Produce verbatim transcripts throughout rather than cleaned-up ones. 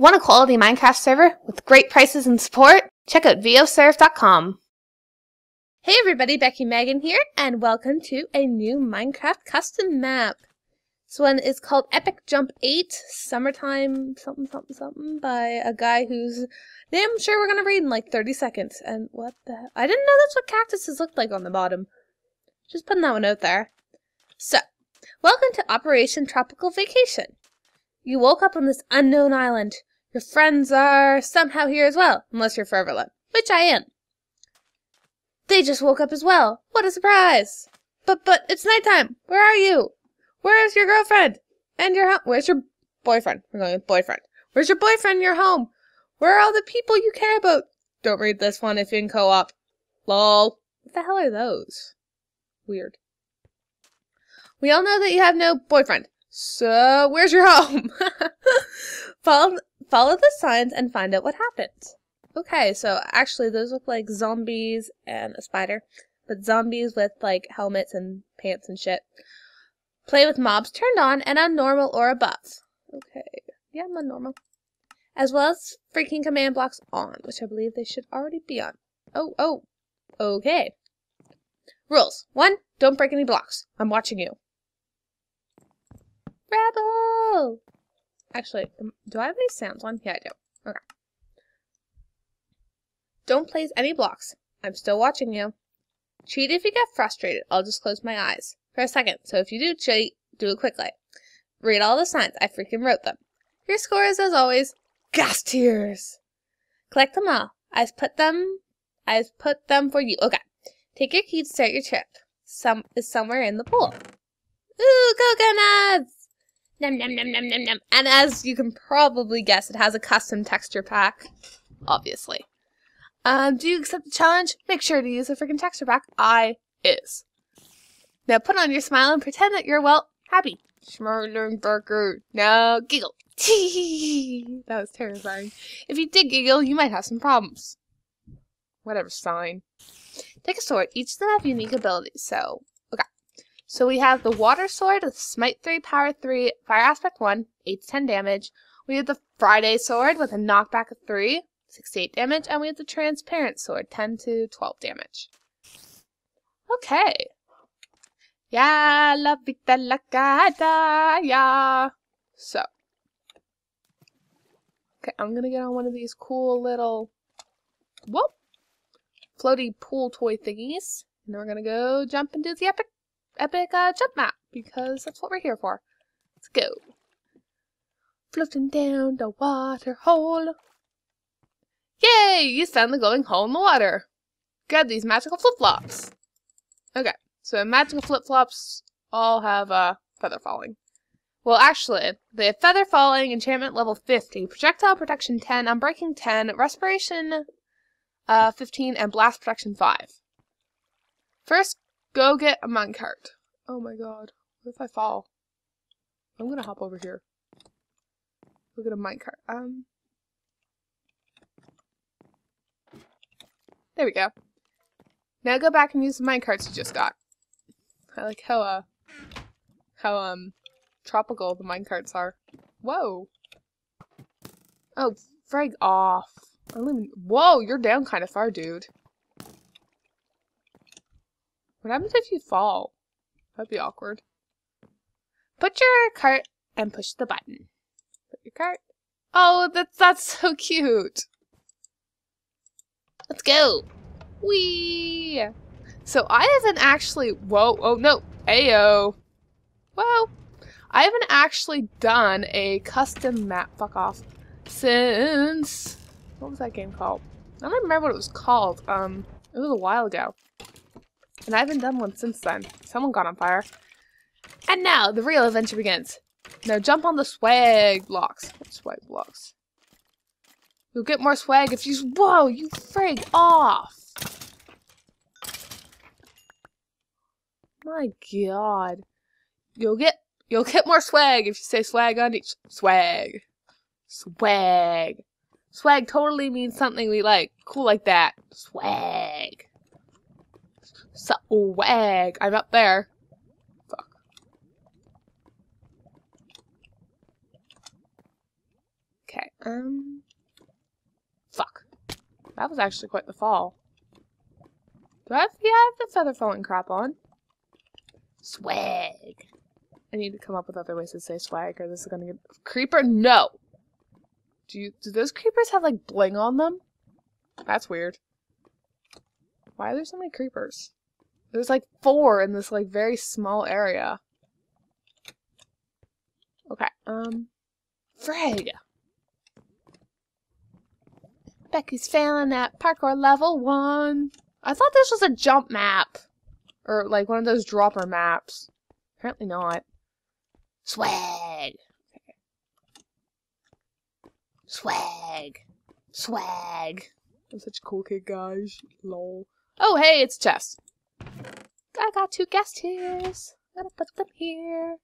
Want a quality Minecraft server with great prices and support? Check out V O serve dot com. Hey everybody, Becky Megan here, and welcome to a new Minecraft custom map. This one is called Epic Jump eight Summertime Something Something Something by a guy whose name I'm sure we're gonna read in like thirty seconds. And what the hell? I didn't know that's what cactuses looked like on the bottom. Just putting that one out there. So, welcome to Operation Tropical Vacation. You woke up on this unknown island. Your friends are somehow here as well, unless you're forever alone, which I am. They just woke up as well. What a surprise! But, but, it's nighttime. Where are you? Where's your girlfriend? And your home? Where's your boyfriend? We're going with boyfriend. Where's your boyfriend? Your home? Where are all the people you care about? Don't read this one if you're in co-op. Lol. What the hell are those? Weird. We all know that you have no boyfriend. So, where's your home? follow, follow the signs and find out what happened. Okay, so actually those look like zombies and a spider. But zombies with, like, helmets and pants and shit. Play with mobs turned on and on normal or above. Okay, yeah, I'm on normal. As well as freaking command blocks on, which I believe they should already be on. Oh, oh, okay. Rules. One, don't break any blocks. I'm watching you. Rebel! Actually, do I have any sounds on? Yeah, I do. Okay. Don't place any blocks. I'm still watching you. Cheat if you get frustrated. I'll just close my eyes. For a second, so if you do cheat, do it quickly. Read all the signs. I freaking wrote them. Your score is, as always, GASTEARS. Collect them all. I've put them. I've put them for you. Okay. Take your key to start your trip. Some is somewhere in the pool. Ooh, coconuts! Nom nom nom nom nom nom. And as you can probably guess, it has a custom texture pack. Obviously. Um, do you accept the challenge? Make sure to use the freaking texture pack. I is. Now put on your smile and pretend that you're, well, happy. Schmurlenberger. Now giggle. That was terrifying. If you did giggle, you might have some problems. Whatever sign. Take a sword. Each of them have unique abilities. So, okay. So we have the water sword with smite three, power three, fire aspect one, eight to ten damage. We have the Friday sword with a knockback of three, six to eight damage. And we have the transparent sword, ten to twelve damage. Okay. Ya la vida la gata, ya. So. Okay, I'm gonna get on one of these cool little, whoop, floaty pool toy thingies. And we're gonna go jump and do the epic, epic uh, jump map, because that's what we're here for. Let's go. Floating down the water hole. Yay, you found the glowing hole in the water. Grab these magical flip-flops. Okay. So magical flip-flops all have uh, feather falling. Well, actually, they have feather falling, enchantment level fifty, projectile protection ten, unbreaking ten, respiration uh, fifteen, and blast protection five. First, go get a minecart. Oh my god, what if I fall? I'm gonna hop over here. Go get a minecart. Um, there we go. Now go back and use the minecarts you just got. I like how, uh, how, um, tropical the minecarts are. Whoa. Oh, frag off. I don't even, whoa, you're down kind of far, dude. What happens if you fall? That'd be awkward. Put your cart and push the button. Put your cart. Oh, that's, that's so cute. Let's go. Whee! So I haven't actually, whoa, oh no, ayo. Whoa. I haven't actually done a custom map, fuck off, since, what was that game called? I don't remember what it was called, um, it was a while ago. And I haven't done one since then. Someone got on fire. And now, the real adventure begins. Now jump on the swag blocks. Swag blocks. You'll get more swag if you, whoa, you frig off. My god. You'll get you'll get more swag if you say swag on each swag. Swag. Swag totally means something we like. Cool like that. Swag. Swag. I'm up there. Fuck. Okay, Um, fuck. That was actually quite the fall. Do I have, yeah, I have the feather falling crap on. Swag. I need to come up with other ways to say swag, or this is gonna get... Creeper? No! Do you, do those creepers have, like, bling on them? That's weird. Why are there so many creepers? There's, like, four in this, like, very small area. Okay, um... Frag! Becky's failing at parkour level one! I thought this was a jump map! Or, like, one of those dropper maps. Apparently not. Swag! Okay. Swag! Swag! I'm such a cool kid, guys. Lol. Oh, hey, it's a chest! I got two GASTEARS! Gotta put them here!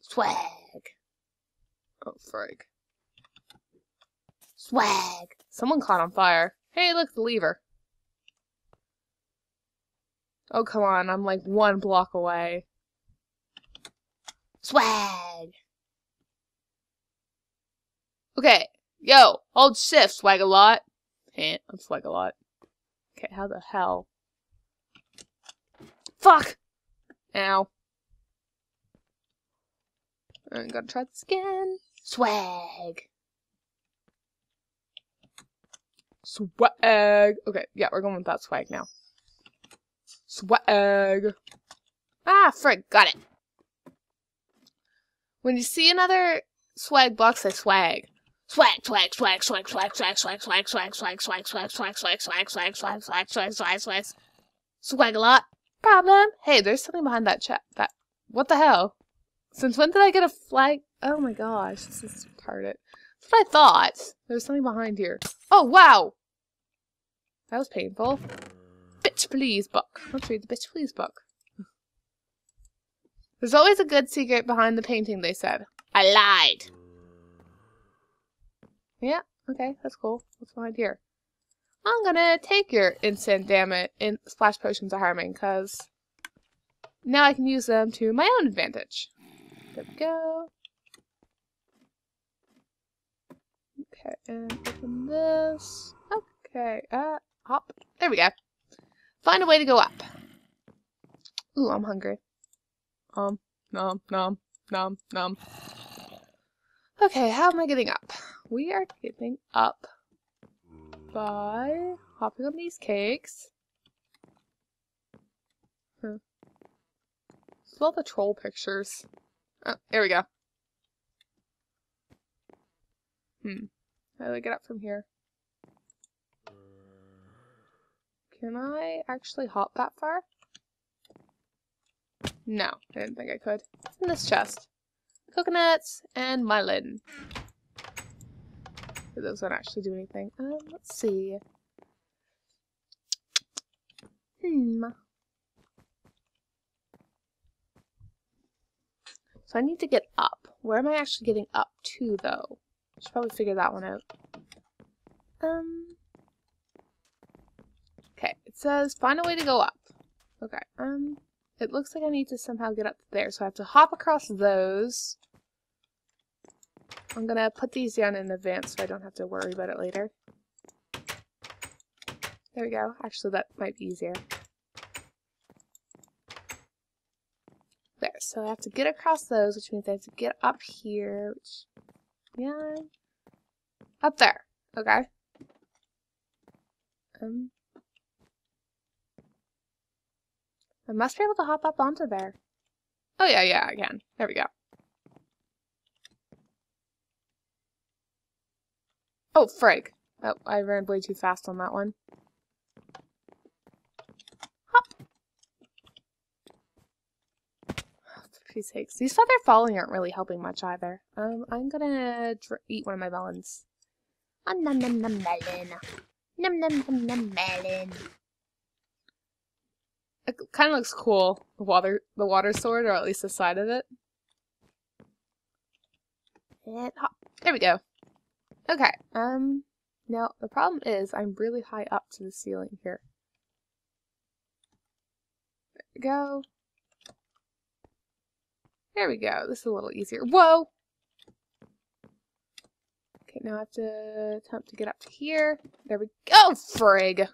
Swag! Oh, frig. Swag! Someone caught on fire. Hey, look, the lever. Oh, come on, I'm like one block away. Swag! Okay, yo, hold shift, swag-a-lot. Eh, I'm swag-a-lot. Okay, how the hell? Fuck! Ow. I'm gonna try this again. Swag! Swag! Okay, yeah, we're going with that swag now. Swag! Ah, frick, got it! When you see another swag block, say swag. Swag, swag, swag, swag, swag, swag, swag, swag, swag, swag, swag, swag, swag, swag, swag, swag, swag, swag, swag, swag, swag, swag a lot. Problem? Hey, there's something behind that chat. That, what the hell? Since when did I get a flag? Oh my gosh, this is retarded. That's what I thought. There's something behind here. Oh, wow! That was painful. Bitch please book. Let's read the bitch please book. There's always a good secret behind the painting, they said. I lied. Yeah, okay, that's cool. What's behind here? I'm gonna take your instant dammit in splash potions of harming, cause now I can use them to my own advantage. There we go. Okay, and open this. Okay, uh, hop. There we go. Find a way to go up. Ooh, I'm hungry. Um, nom, nom, nom, nom. Okay, how am I getting up? We are getting up by hopping on these cakes. Huh. It's all the troll pictures. Oh, there we go. Hmm. How do I get up from here? Can I actually hop that far? No, I didn't think I could. What's in this chest? Coconuts and my lid. Those don't actually do anything. Um, let's see. Hmm. So I need to get up. Where am I actually getting up to, though? I should probably figure that one out. Um... Okay, it says, find a way to go up. Okay, um, it looks like I need to somehow get up there, so I have to hop across those. I'm gonna put these down in advance so I don't have to worry about it later. There we go. Actually, that might be easier. There, so I have to get across those, which means I have to get up here, which, yeah, up there. Okay. Um... I must be able to hop up onto there. Oh yeah, yeah, I can. There we go. Oh, frig. Oh, I ran way too fast on that one. Hop! For peace sakes. These feather falling aren't really helping much either. Um, I'm gonna dr eat one of my melons. Oh, nom nom nom melon. Nom nom nom nom melon. It kind of looks cool, the water, the water sword, or at least the side of it. And hop. There we go. Okay, um, now the problem is I'm really high up to the ceiling here. There we go. There we go. This is a little easier. Whoa! Okay, now I have to attempt to get up to here. There we go. Oh, frig!